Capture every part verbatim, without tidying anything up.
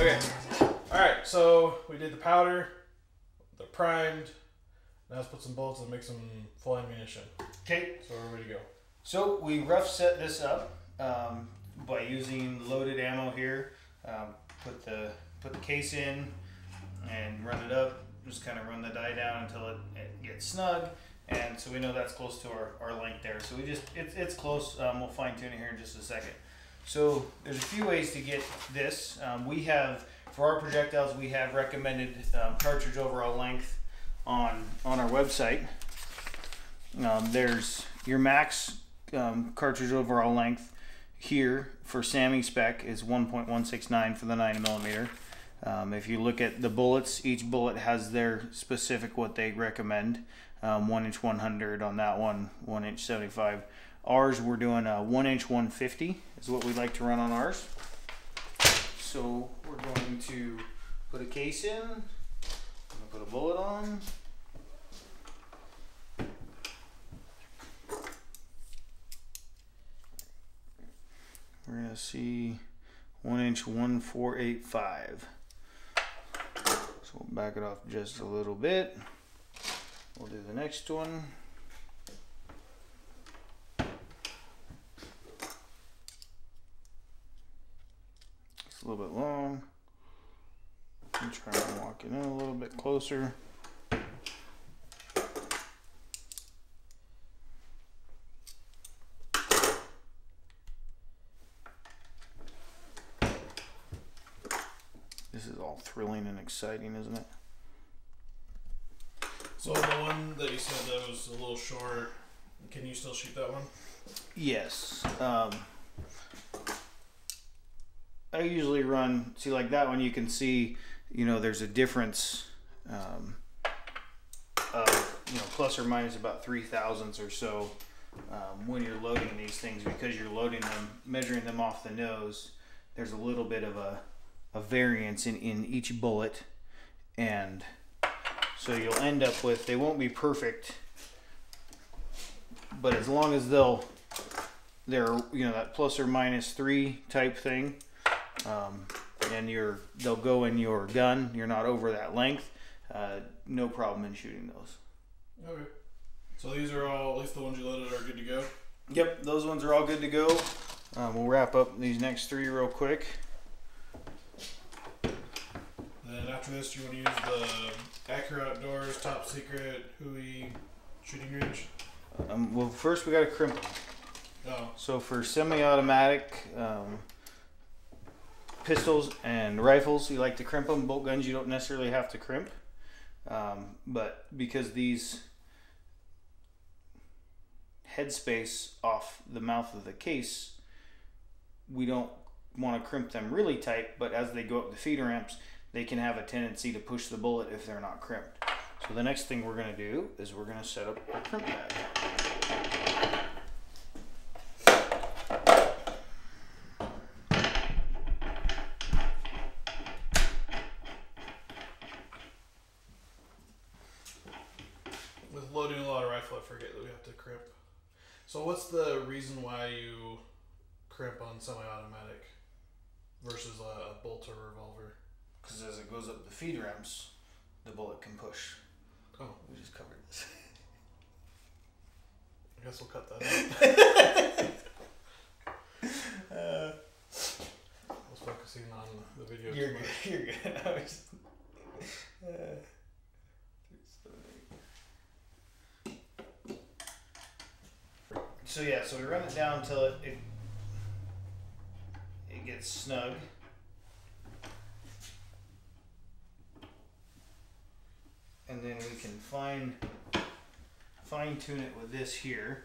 Okay. Alright, so we did the powder, the primed. Now let's put some bolts and make some full ammunition. Okay. So we're ready to go. So we rough set this up um, by using loaded ammo here. Um, put the put the case in and run it up. Just kind of run the die down until it, it gets snug. And so we know that's close to our, our length there. So we just, it's, it's close. Um, we'll fine tune it here in just a second. So there's a few ways to get this. Um, we have, for our projectiles, we have recommended um, cartridge overall length on, on our website. Um, there's your max um, cartridge overall length here for SAAMI spec is one point one six nine for the nine millimeter. Um, if you look at the bullets, each bullet has their specific what they recommend. Um, one inch one hundred on that one, one inch seventy-five. Ours, we're doing a one inch one fifty is what we like to run on ours. So we're going to put a case in, I'm going to put a bullet on. We're going to see one inch one four eight five. So we'll back it off just a little bit. We'll do the next one. It's a little bit long. I'm trying to walk it in a little bit closer. This is all thrilling and exciting, isn't it? So the one that you said that was a little short, can you still shoot that one? Yes. Um, I usually run, see like that one you can see, you know, there's a difference um, of, you know, plus or minus about three thousandths or so um, when you're loading these things, because you're loading them, measuring them off the nose, there's a little bit of a, a variance in, in each bullet, and so you'll end up with, they won't be perfect, but as long as they'll, they're, you know, that plus or minus three type thing, um, and you're, they'll go in your gun, you're not over that length, uh, no problem in shooting those. Okay. So these are all, at least the ones you loaded are good to go? Yep, those ones are all good to go. Um, we'll wrap up these next three real quick. And after this, you want to use the Accura Outdoors Top Secret H U I shooting range? Um, well, first we got to crimp them. Oh. So for semi-automatic um, pistols and rifles, you like to crimp them. Bolt guns, you don't necessarily have to crimp. Um, but because these headspace off the mouth of the case, we don't want to crimp them really tight, but as they go up the feeder ramps, they can have a tendency to push the bullet if they're not crimped. So the next thing we're going to do is we're going to set up a crimp bag. With loading a lot of rifle, I forget that we have to crimp. So what's the reason why you crimp on semi-automatic versus a, a bolt or revolver? Because as it goes up the feed ramps, the bullet can push. Oh, we just covered this. I guess we'll cut that out. uh, I was focusing on the video you're too much. Good, you're good. I was, uh, so yeah, so we run it down until it, it, it gets snug. And then we can fine, fine tune it with this here.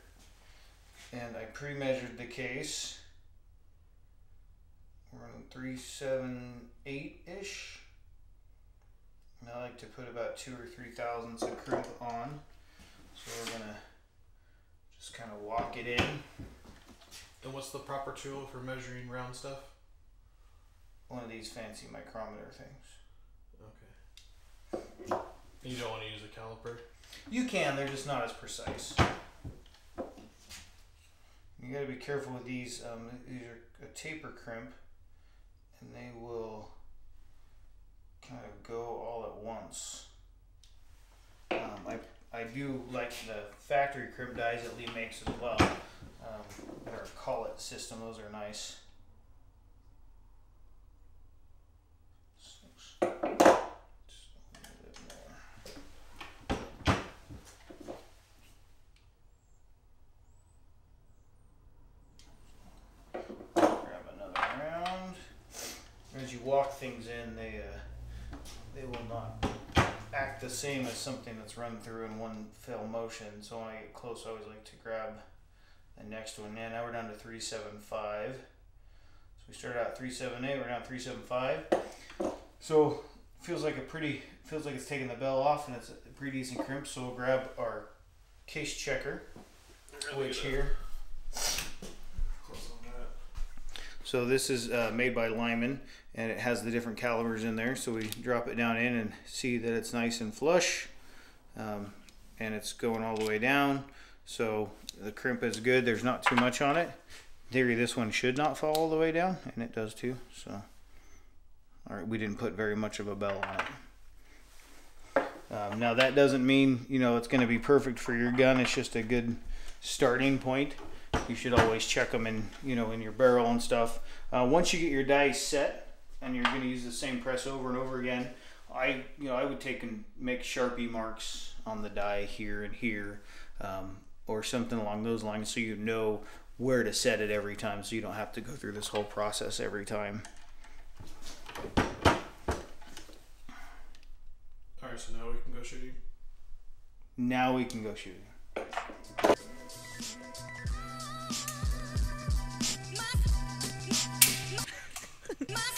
And I pre-measured the case. We're running three seven eight-ish. And I like to put about two or three thousandths of crimp on. So we're gonna just kind of walk it in. And what's the proper tool for measuring round stuff? One of these fancy micrometer things. Okay. You don't want to use a caliper? You can, they're just not as precise. You gotta be careful with these. Um, these are a taper crimp, and they will kind of go all at once. Um, I, I do like the factory crib dies that Lee makes as well. Um, their collet system, those are nice. Walk things in, they uh, they will not act the same as something that's run through in one fell motion. So when I get close, I always like to grab the next one. And now we're down to three seven five. So we started out three seven eight, we're down three seven five. So feels like a pretty feels like it's taking the bell off, and it's a pretty decent crimp. So we'll grab our case checker, really which here. So this is uh, made by Lyman, and it has the different calibers in there. So we drop it down in and see that it's nice and flush, um, and it's going all the way down. So the crimp is good. There's not too much on it. In theory, this one should not fall all the way down, and it does too. So, all right, we didn't put very much of a bell on it. Um, now that doesn't mean you know it's going to be perfect for your gun. It's just a good starting point. You should always check them in, you know, in your barrel and stuff. Uh, once you get your dies set, and you're going to use the same press over and over again, I, you know, I would take and make Sharpie marks on the die here and here, um, or something along those lines, so you know where to set it every time, so you don't have to go through this whole process every time. All right, so now we can go shooting. Now we can go shooting. My